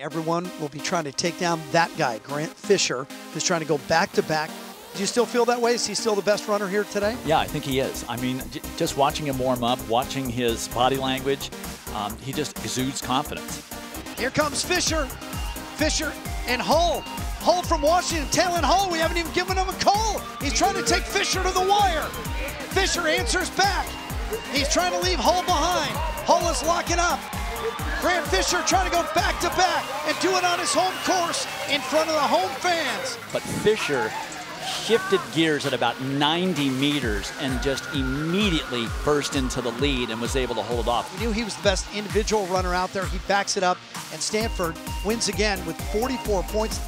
Everyone will be trying to take down that guy, Grant Fisher, who's trying to go back-to-back. Do you still feel that way? Is he still the best runner here today? Yeah, I think he is. I mean, just watching him warm up, watching his body language, he just exudes confidence. Here comes Fisher. Fisher and Hull. Hull from Washington, tailing Hull. We haven't even given him a call. He's trying to take Fisher to the wire. Fisher answers back. He's trying to leave Hull behind. Hull is locking up. Grant Fisher trying to go back-to-back and do it on his home course in front of the home fans. But Fisher shifted gears at about 90 meters and just immediately burst into the lead and was able to hold it off. We knew he was the best individual runner out there. He backs it up, and Stanford wins again with 44 points.